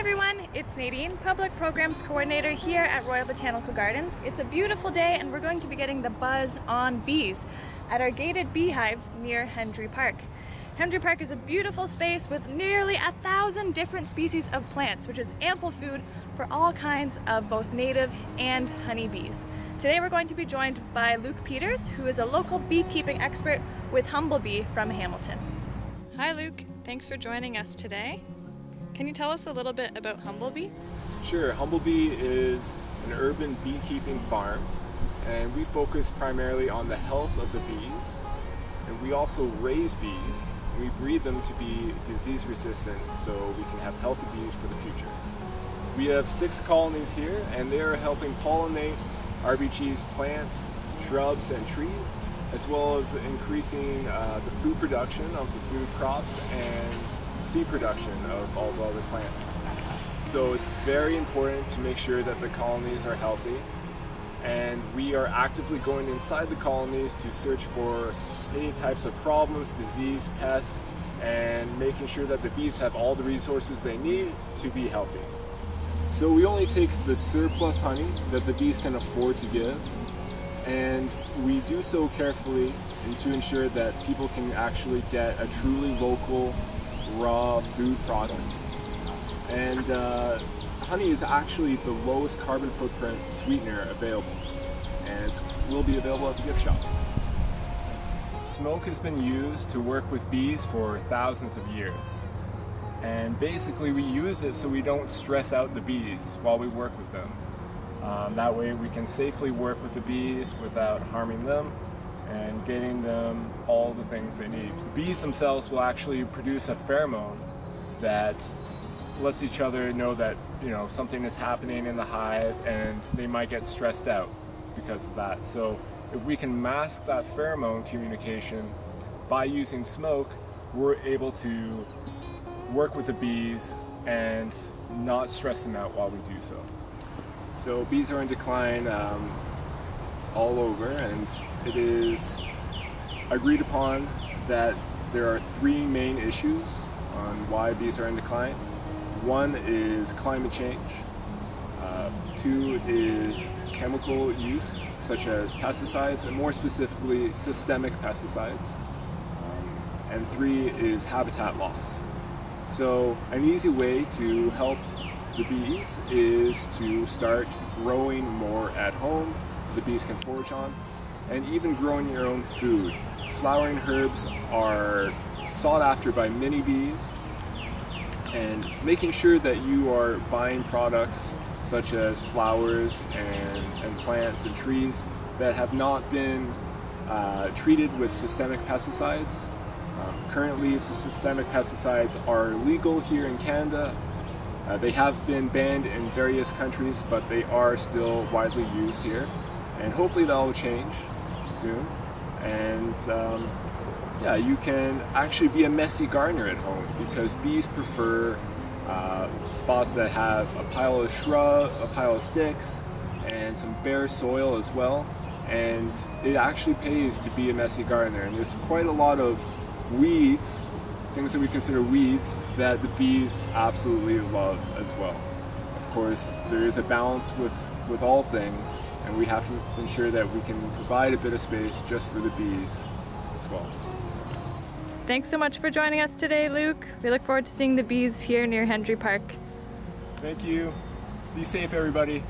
Hi everyone, it's Nadine, Public Programs Coordinator here at Royal Botanical Gardens. It's a beautiful day and we're going to be getting the buzz on bees at our gated beehives near Hendrie Park. Hendrie Park is a beautiful space with nearly 1,000 different species of plants, which is ample food for all kinds of both native and honey bees. Today we're going to be joined by Luc Peters, who is a local beekeeping expert with Humble Bee from Hamilton. Hi Luc, thanks for joining us today. Can you tell us a little bit about Humble Bee? Sure. Humble Bee is an urban beekeeping farm, and we focus primarily on the health of the bees, and we also raise bees and we breed them to be disease resistant so we can have healthy bees for the future. We have 6 colonies here and they are helping pollinate RBG's plants, shrubs and trees, as well as increasing the food production of the food crops and seed production of all the other plants. So it's very important to make sure that the colonies are healthy, and we are actively going inside the colonies to search for any types of problems, disease, pests, and making sure that the bees have all the resources they need to be healthy. So we only take the surplus honey that the bees can afford to give, and we do so carefully and to ensure that people can actually get a truly local raw food product. And honey is actually the lowest carbon footprint sweetener available, and it will be available at the gift shop. Smoke has been used to work with bees for thousands of years, and basically we use it so we don't stress out the bees while we work with them. That way we can safely work with the bees without harming them and getting them all the things they need. Bees themselves will actually produce a pheromone that lets each other know that, you know, something is happening in the hive and they might get stressed out because of that. So if we can mask that pheromone communication by using smoke, we're able to work with the bees and not stress them out while we do so. So bees are in decline all over, and it is agreed upon that there are 3 main issues on why bees are in decline. 1 is climate change, 2 is chemical use such as pesticides, and more specifically systemic pesticides, and 3 is habitat loss. So an easy way to help the bees is to start growing more at home the bees can forage on, and even growing your own food. Flowering herbs are sought after by many bees, and making sure that you are buying products such as flowers and plants and trees that have not been treated with systemic pesticides. Currently, systemic pesticides are legal here in Canada. They have been banned in various countries, but they are still widely used here. And hopefully that will change soon. And yeah, you can actually be a messy gardener at home, because bees prefer spots that have a pile of shrubs, a pile of sticks, and some bare soil as well. And it actually pays to be a messy gardener. And there's quite a lot of weeds, things that we consider weeds, that the bees absolutely love as well. Of course, there is a balance with all things, and we have to ensure that we can provide a bit of space just for the bees as well. Thanks so much for joining us today, Luc. We look forward to seeing the bees here near Hendrie Park. Thank you. Be safe, everybody.